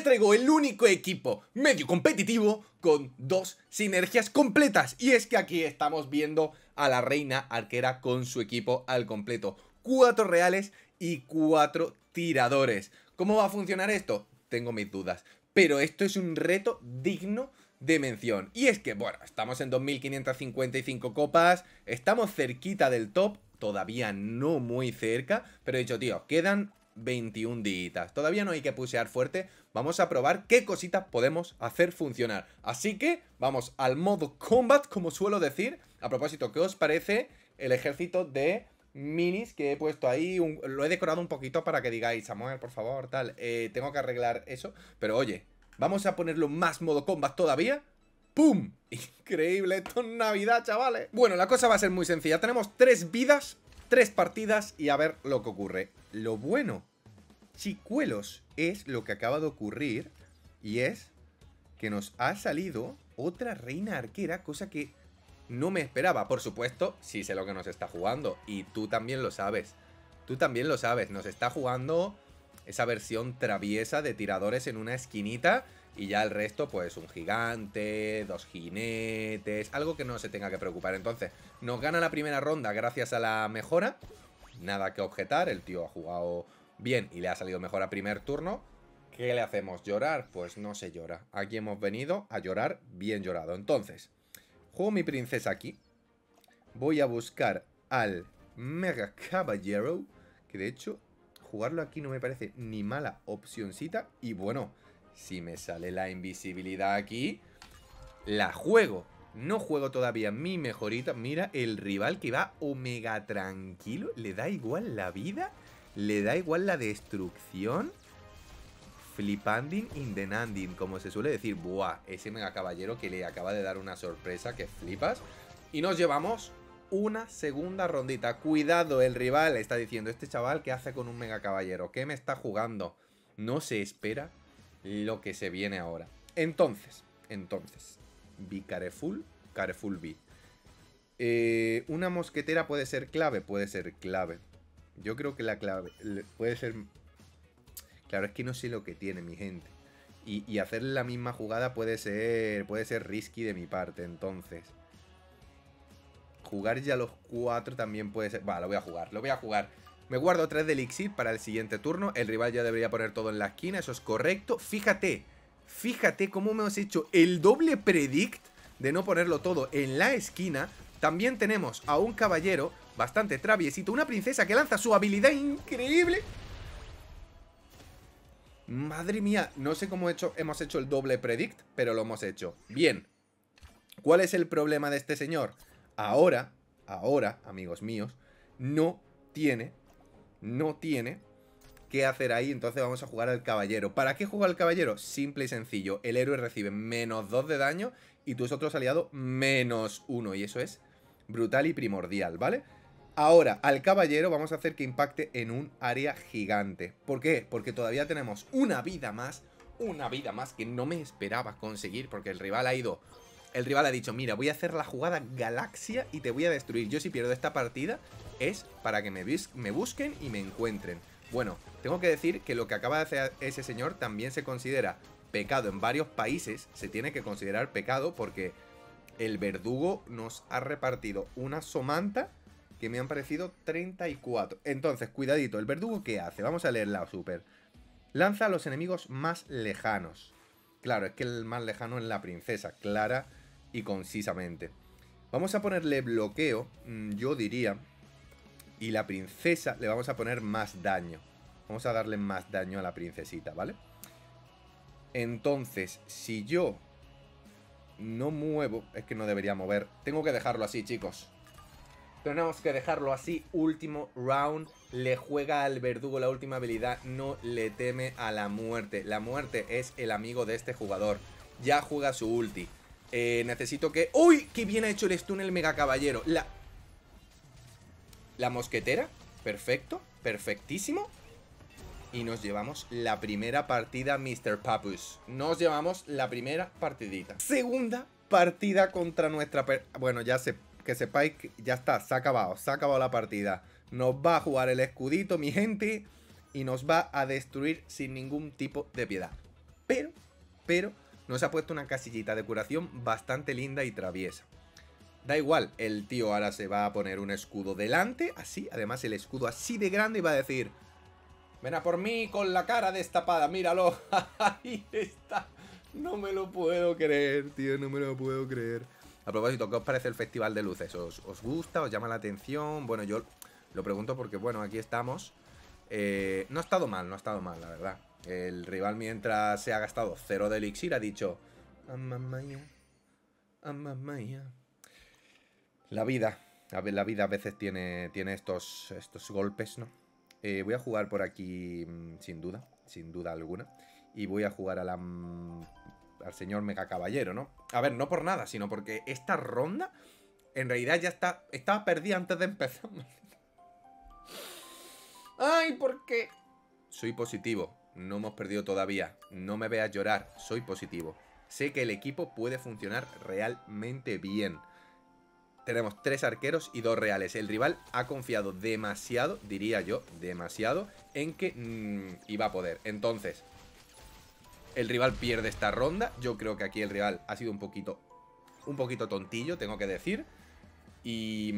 les traigo el único equipo medio competitivo con dos sinergias completas. Y es que aquí estamos viendo a la reina arquera con su equipo al completo. 4 reales y 4 tiradores. ¿Cómo va a funcionar esto? Tengo mis dudas, pero esto es un reto digno de mención. Y es que, bueno, estamos en 2555 copas, estamos cerquita del top, todavía no muy cerca, pero he dicho, tío, quedan 21 días, todavía no hay que pusear fuerte. Vamos a probar qué cositas podemos hacer funcionar. Así que vamos al modo combat, como suelo decir. A propósito, ¿qué os parece el ejército de minis que he puesto ahí? Lo he decorado un poquito para que digáis, Samuel, por favor, tal, tengo que arreglar eso. Pero oye, vamos a ponerlo más modo combat todavía. ¡Pum! Increíble, esto es Navidad, chavales. Bueno, la cosa va a ser muy sencilla. Tenemos 3 vidas, 3 partidas y a ver lo que ocurre. Lo bueno, chicuelos, es lo que acaba de ocurrir, y es que nos ha salido otra reina arquera, cosa que no me esperaba. Por supuesto, sí sé lo que nos está jugando, y tú también lo sabes. Tú también lo sabes. Nos está jugando esa versión traviesa de tiradores en una esquinita, y ya el resto, pues un gigante, 2 jinetes, algo que no se tenga que preocupar. Entonces, nos gana la primera ronda gracias a la mejora. Nada que objetar, el tío ha jugado bien y le ha salido mejor a primer turno. ¿Qué le hacemos? ¿Llorar? Pues no se llora. Aquí hemos venido a llorar bien llorado. Entonces, juego mi princesa aquí. Voy a buscar al mega caballero, que de hecho jugarlo aquí no me parece ni mala opcioncita. Y bueno, si me sale la invisibilidad aquí, la juego. No juego todavía mi mejorita. Mira el rival que va omega tranquilo. Le da igual la vida, le da igual la destrucción. Flipanding in the nanding, como se suele decir. Buah, ese mega caballero que le acaba de dar una sorpresa que flipas. Y nos llevamos una segunda rondita. Cuidado, el rival está diciendo, este chaval, ¿qué hace con un mega caballero? ¿Qué me está jugando? No se espera lo que se viene ahora. Entonces, be careful, careful be. Una mosquetera puede ser clave, Yo creo que la clave puede ser... Claro, es que no sé lo que tiene mi gente. Y hacer la misma jugada puede ser risky de mi parte, entonces. Jugar ya los 4 también puede ser... Va, lo voy a jugar. Me guardo 3 de elixir para el siguiente turno. El rival ya debería poner todo en la esquina, eso es correcto. Fíjate cómo me has hecho el doble predict de no ponerlo todo en la esquina. También tenemos a un caballero bastante traviesito, una princesa que lanza su habilidad increíble. Madre mía, no sé cómo hemos hecho el doble predict, pero lo hemos hecho. Bien. ¿Cuál es el problema de este señor? Ahora, amigos míos, no tiene qué hacer ahí, entonces vamos a jugar al caballero. ¿Para qué juega el caballero? Simple y sencillo. El héroe recibe -2 de daño y tus otros aliados -1, y eso es brutal y primordial, ¿vale? Ahora, al caballero vamos a hacer que impacte en un área gigante. ¿Por qué? Porque todavía tenemos una vida más que no me esperaba conseguir, porque el rival ha dicho, mira, voy a hacer la jugada galaxia y te voy a destruir. Yo si pierdo esta partida es para que me busquen y me encuentren. Bueno, tengo que decir que lo que acaba de hacer ese señor también se considera pecado. En varios países se tiene que considerar pecado porque el verdugo nos ha repartido una somanta que me han parecido 34. Entonces, cuidadito, ¿el verdugo qué hace? Vamos a leerla súper. Lanza a los enemigos más lejanos. Claro, es que el más lejano es la princesa, clara y concisamente. Vamos a ponerle bloqueo, yo diría... Y la princesa le vamos a poner más daño. Vamos a darle más daño a la princesita, ¿vale? Entonces, si yo no muevo... Es que no debería mover. Tengo que dejarlo así, chicos. Tenemos que dejarlo así. Último round. Le juega al verdugo la última habilidad. No le teme a la muerte. La muerte es el amigo de este jugador. Ya juega su ulti. Necesito que... ¡Uy! ¡Qué bien ha hecho el stun el mega caballero! La mosquetera, perfecto, perfectísimo. Y nos llevamos la primera partida, Mr. Papus. Nos llevamos la primera partidita. Segunda partida contra nuestra... Bueno, ya sé, que sepáis que ya está, se ha acabado la partida. Nos va a jugar el escudito, mi gente, y nos va a destruir sin ningún tipo de piedad. pero nos ha puesto una casillita de curación bastante linda y traviesa. Da igual, el tío ahora se va a poner un escudo delante, así, además el escudo así de grande, y va a decir: ven a por mí con la cara destapada, míralo, ahí está. No me lo puedo creer, tío, no me lo puedo creer. A propósito, ¿qué os parece el festival de luces? ¿Os gusta? ¿Os llama la atención? Bueno, yo lo pregunto porque, bueno, aquí estamos. No ha estado mal, no ha estado mal, la verdad. El rival, mientras se ha gastado 0 de elixir, ha dicho: mamma mía. La vida a veces tiene estos golpes, ¿no? Voy a jugar por aquí, sin duda alguna. Y voy a jugar a al señor Mega Caballero, ¿no? A ver, no por nada, sino porque esta ronda en realidad ya estaba perdida antes de empezar. ¡Ay, por qué! Soy positivo, no hemos perdido todavía. No me veas llorar, soy positivo. Sé que el equipo puede funcionar realmente bien. Tenemos 3 arqueros y 2 reales. El rival ha confiado demasiado, diría yo, demasiado, en que iba a poder. Entonces, el rival pierde esta ronda. Yo creo que aquí el rival ha sido un poquito tontillo, tengo que decir. Y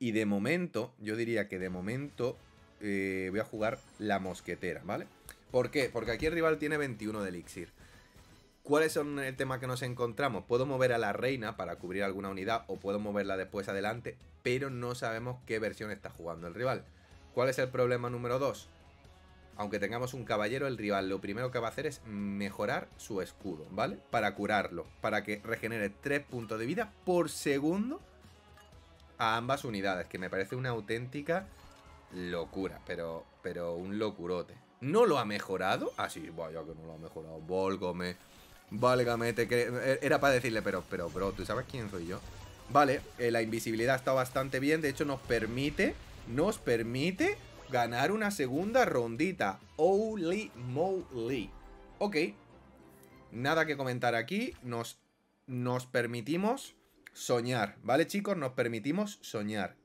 de momento, yo diría que de momento voy a jugar la mosquetera, ¿vale? ¿Por qué? Porque aquí el rival tiene 21 de elixir. ¿Cuáles son el tema que nos encontramos? Puedo mover a la reina para cubrir alguna unidad o puedo moverla después adelante, pero no sabemos qué versión está jugando el rival. ¿Cuál es el problema número 2? Aunque tengamos un caballero, el rival lo primero que va a hacer es mejorar su escudo, ¿vale? Para curarlo, para que regenere 3 puntos de vida por segundo a ambas unidades, que me parece una auténtica locura, pero un locurote. ¿No lo ha mejorado? Ah, sí, vaya que no lo ha mejorado, válgame. Válgame, era para decirle, pero bro, ¿tú sabes quién soy yo? Vale, la invisibilidad está bastante bien. De hecho, nos permite ganar una segunda rondita. Holy moly. Ok, nada que comentar aquí. Nos permitimos soñar, ¿vale, chicos? Nos permitimos soñar.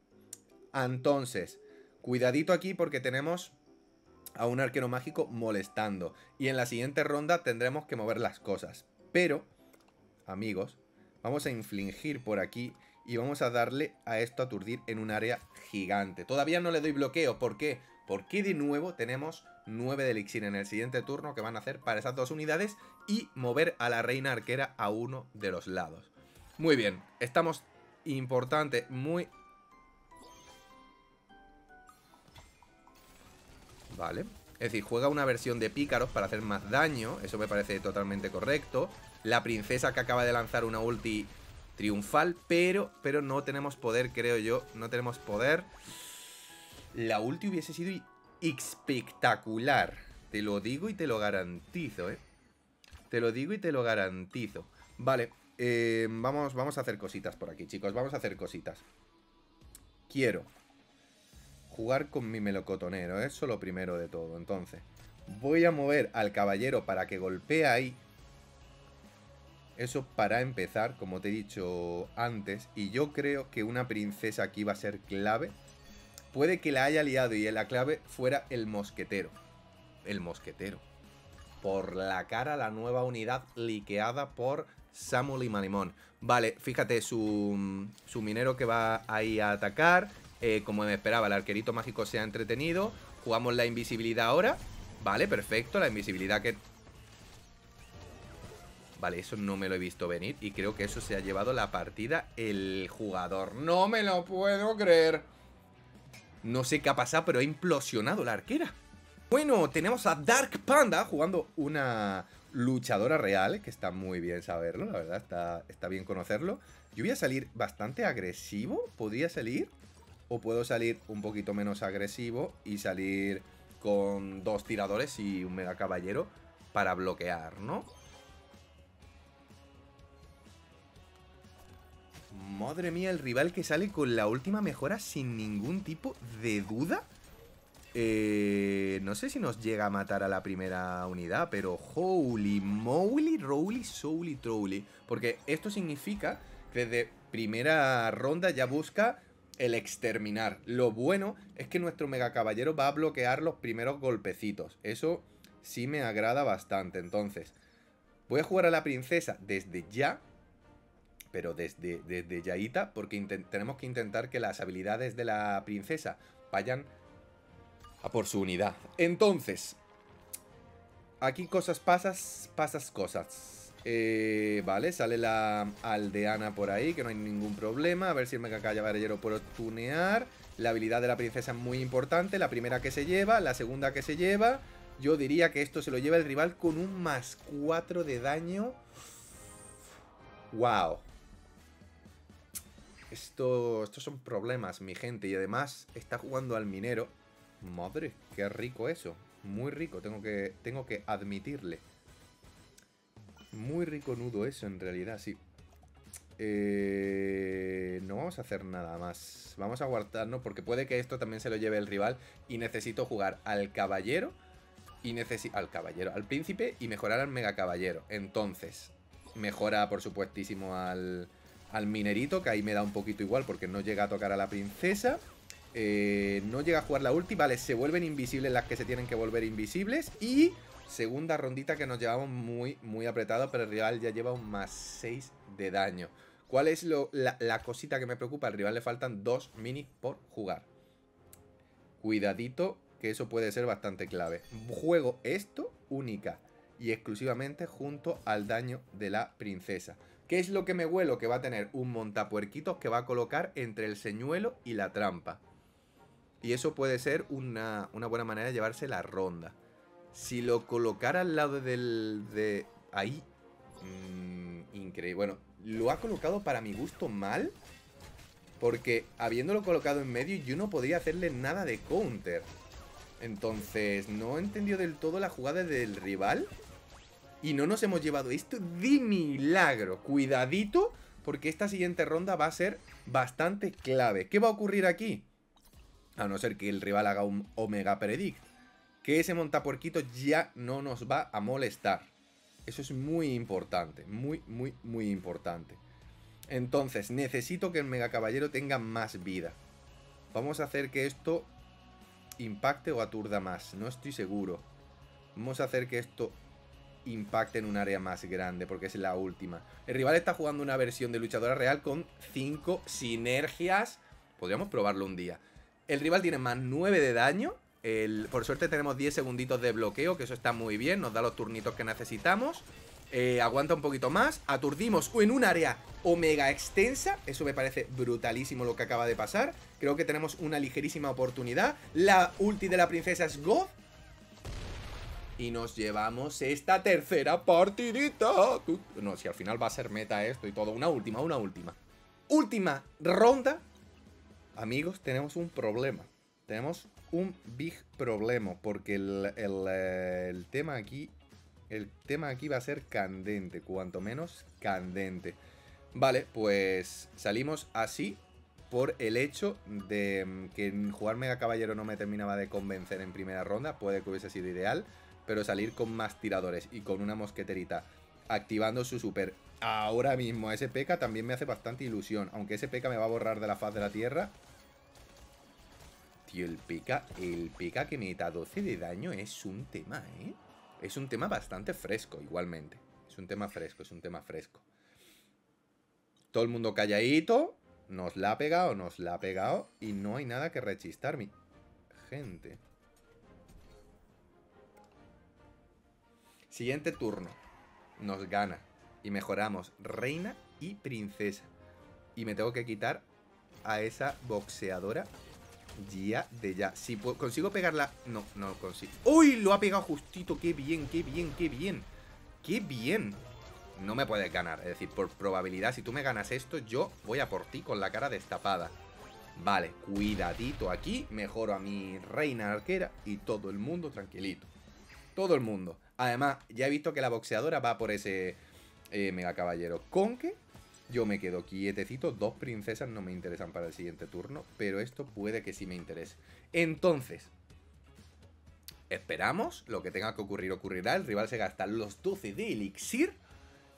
Entonces, cuidadito aquí porque tenemos a un arquero mágico molestando. Y en la siguiente ronda tendremos que mover las cosas. Pero, amigos, vamos a infligir por aquí y vamos a darle a esto aturdir en un área gigante. Todavía no le doy bloqueo. ¿Por qué? Porque de nuevo tenemos 9 de elixir en el siguiente turno que van a hacer para esas 2 unidades y mover a la reina arquera a uno de los lados. Muy bien, estamos muy... Vale, es decir, juega una versión de pícaros para hacer más daño, eso me parece totalmente correcto. La princesa que acaba de lanzar una ulti triunfal, pero no tenemos poder, creo yo, no tenemos poder. La ulti hubiese sido espectacular, te lo digo y te lo garantizo, te lo digo y te lo garantizo. Vale, vamos a hacer cositas por aquí, chicos, vamos a hacer cositas. Quiero jugar con mi melocotonero, eso lo primero de todo. Entonces, voy a mover al caballero para que golpee ahí. Eso para empezar, como te he dicho antes. Y yo creo que una princesa aquí va a ser clave. Puede que la haya liado y la clave fuera el mosquetero. El mosquetero. Por la cara, la nueva unidad liqueada por Samuel Limalimon. Vale, fíjate, su minero que va ahí a atacar. Como me esperaba, el arquerito mágico se ha entretenido. Jugamos la invisibilidad ahora. Vale, perfecto, la invisibilidad que... Vale, eso no me lo he visto venir. Y creo que eso se ha llevado la partida el jugador. ¡No me lo puedo creer! No sé qué ha pasado, pero ha implosionado la arquera. Bueno, tenemos a Dark Panda jugando una luchadora real, que está muy bien saberlo, la verdad, está bien conocerlo. Yo voy a salir bastante agresivo. Podría salir... O puedo salir un poquito menos agresivo y salir con 2 tiradores y un mega caballero para bloquear, ¿no? Madre mía, el rival que sale con la última mejora sin ningún tipo de duda. No sé si nos llega a matar a la primera unidad, pero holy moly, roly, soly, troly. Porque esto significa que desde primera ronda ya busca... el exterminar. Lo bueno es que nuestro mega caballero va a bloquear los primeros golpecitos. Eso sí me agrada bastante. Entonces, voy a jugar a la princesa desde ya, pero desde yaita, porque tenemos que intentar que las habilidades de la princesa vayan a por su unidad. Entonces, aquí cosas. Vale, sale la aldeana por ahí, que no hay ningún problema. A ver si el mega caballero puede tunear. La habilidad de la princesa es muy importante. La primera que se lleva, la segunda que se lleva. Yo diría que esto se lo lleva el rival con un +4 de daño. ¡Wow! Estos son problemas, mi gente. Y además está jugando al minero. Madre, qué rico eso. Muy rico, tengo que admitirle. Muy rico nudo eso, en realidad, sí. No vamos a hacer nada más. Vamos a guardarnos porque puede que esto también se lo lleve el rival. Y necesito jugar al caballero. Al príncipe y mejorar al mega caballero. Entonces, mejora por supuestísimo al minerito, que ahí me da un poquito igual porque no llega a tocar a la princesa. No llega a jugar la ulti. Vale, se vuelven invisibles las que se tienen que volver invisibles. Y segunda rondita que nos llevamos muy, muy apretado, pero el rival ya lleva un +6 de daño. ¿Cuál es la cosita que me preocupa? Al rival le faltan 2 minis por jugar. Cuidadito, que eso puede ser bastante clave. Juego esto única y exclusivamente junto al daño de la princesa. ¿Qué es lo que me huelo? Que va a tener un montapuerquitos que va a colocar entre el señuelo y la trampa. Y eso puede ser una buena manera de llevarse la ronda. Si lo colocara al lado de ahí... increíble. Bueno, lo ha colocado para mi gusto mal. Porque habiéndolo colocado en medio yo no podría hacerle nada de counter. Entonces no he entendido del todo la jugada del rival. Y no nos hemos llevado esto de milagro. Cuidadito, porque esta siguiente ronda va a ser bastante clave. ¿Qué va a ocurrir aquí? A no ser que el rival haga un Omega Predict, que ese montapuerquito ya no nos va a molestar. Eso es muy importante. Muy, muy, muy importante. Entonces necesito que el mega caballero tenga más vida. Vamos a hacer que esto impacte o aturda más. No estoy seguro. Vamos a hacer que esto impacte en un área más grande, porque es la última. El rival está jugando una versión de luchadora real con 5 sinergias. Podríamos probarlo un día. El rival tiene +9 de daño. Por suerte tenemos 10 segunditos de bloqueo, que eso está muy bien. Nos da los turnitos que necesitamos. Aguanta un poquito más. Aturdimos en un área omega extensa. Eso me parece brutalísimo lo que acaba de pasar. Creo que tenemos una ligerísima oportunidad. La ulti de la princesa es God. Y nos llevamos esta tercera partidita. No, si al final va a ser meta esto y todo. Una última. Última ronda. Amigos, tenemos un problema. Tenemos un big problema. Porque el tema aquí... El tema aquí va a ser candente. Cuanto menos candente. Vale, pues salimos así por el hecho de que jugar Mega Caballero no me terminaba de convencer en primera ronda. Puede que hubiese sido ideal, pero salir con más tiradores y con una mosqueterita activando su super ahora mismo ese P.K. también me hace bastante ilusión, aunque ese P.K. me va a borrar de la faz de la tierra. Tío, el P.K. que me da 12 de daño es un tema, ¿eh? Es un tema bastante fresco igualmente. Es un tema fresco. Todo el mundo calladito. Nos la ha pegado. Y no hay nada que rechistar, mi gente. Siguiente turno. Nos gana. Y mejoramos reina y princesa. Y me tengo que quitar a esa boxeadora ya. Si consigo pegarla... No, no consigo. ¡Uy! Lo ha pegado justito. ¡Qué bien! No me puedes ganar. Es decir, por probabilidad, si tú me ganas esto, yo voy a por ti con la cara destapada. Vale, cuidadito aquí. Mejoro a mi reina arquera. Y todo el mundo tranquilito. Todo el mundo. Además, ya he visto que la boxeadora va por ese mega caballero. Con que yo me quedo quietecito. 2 princesas no me interesan para el siguiente turno. Pero esto puede que sí me interese. Entonces, esperamos. Lo que tenga que ocurrir, ocurrirá. El rival se gasta los 12 de elixir.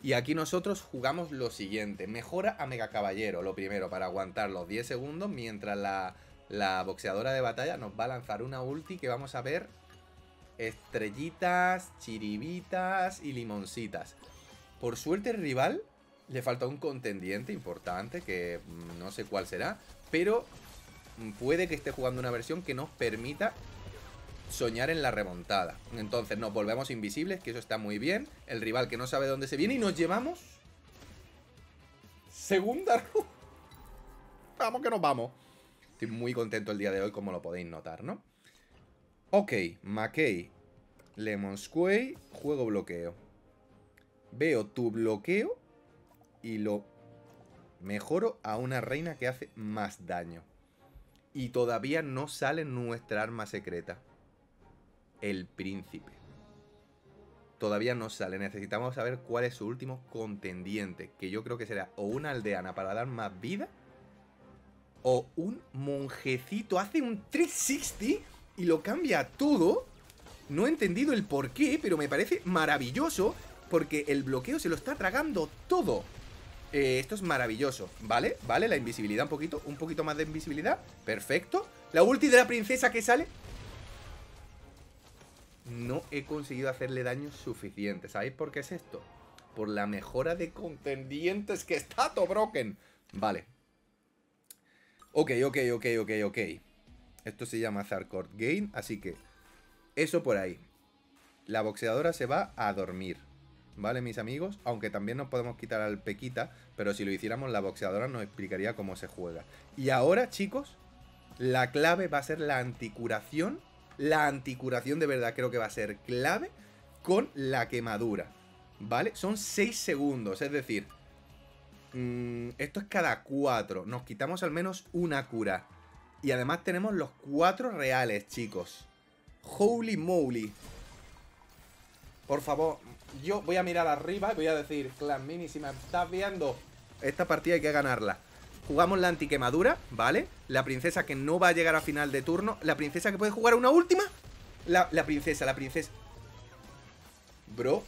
Y aquí nosotros jugamos lo siguiente. Mejora a mega caballero. Lo primero, para aguantar los 10 segundos. Mientras la boxeadora de batalla nos va a lanzar una ulti que vamos a ver... estrellitas, chiribitas y limoncitas. Por suerte el rival le falta un contendiente importante, que no sé cuál será, pero puede que esté jugando una versión que nos permita soñar en la remontada. Entonces nos volvemos invisibles, que eso está muy bien. El rival que no sabe dónde se viene y nos llevamos segunda ronda. Vamos que nos vamos. Estoy muy contento el día de hoy, como lo podéis notar, ¿no? Ok, Mackey, Lemon Square, juego bloqueo. Veo tu bloqueo y lo mejoro a una reina que hace más daño. Y todavía no sale nuestra arma secreta, el príncipe. Todavía no sale. Necesitamos saber cuál es su último contendiente, que yo creo que será o una aldeana para dar más vida, o un monjecito. Hace un 360 y lo cambia todo. No he entendido el porqué, pero me parece maravilloso, porque el bloqueo se lo está tragando todo. Esto es maravilloso, ¿vale? Vale, la invisibilidad un poquito más de invisibilidad. Perfecto. La ulti de la princesa que sale. No he conseguido hacerle daño suficiente. ¿Sabéis por qué es esto? Por la mejora de contendientes que está Tobroken. Vale. Ok. Esto se llama Zarkort Game, así que eso por ahí. La boxeadora se va a dormir, ¿vale, mis amigos? Aunque también nos podemos quitar al Pequita, pero si lo hiciéramos la boxeadora nos explicaría cómo se juega. Y ahora, chicos, la clave va a ser la anticuración. La anticuración de verdad creo que va a ser clave con la quemadura, ¿vale? Son 6 segundos, es decir... esto es cada 4. Nos quitamos al menos una cura. Y además tenemos los 4 reales, chicos. Holy moly. Por favor, yo voy a mirar arriba y voy a decir: Clash Mini, si me estás viendo, esta partida hay que ganarla. Jugamos la antiquemadura, ¿vale? La princesa que no va a llegar a final de turno. La princesa que puede jugar una última. La princesa. Bro.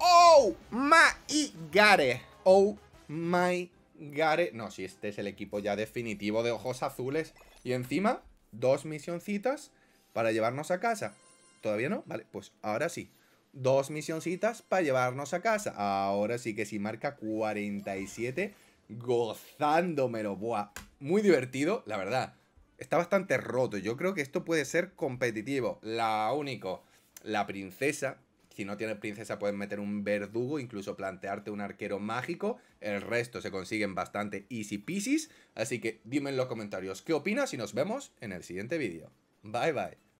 ¡Oh my God! ¡Oh my God! No, si este es el equipo ya definitivo de ojos azules. Y encima, 2 misioncitas para llevarnos a casa. ¿Todavía no? Vale, pues ahora sí. 2 misioncitas para llevarnos a casa. Ahora sí que sí, marca 47. Gozándomelo, buah. Muy divertido, la verdad. Está bastante roto. Yo creo que esto puede ser competitivo. La único, la princesa... Si no tienes princesa puedes meter un verdugo, incluso plantearte un arquero mágico. El resto se consiguen bastante easy peasy. Así que dime en los comentarios qué opinas y nos vemos en el siguiente vídeo. Bye bye.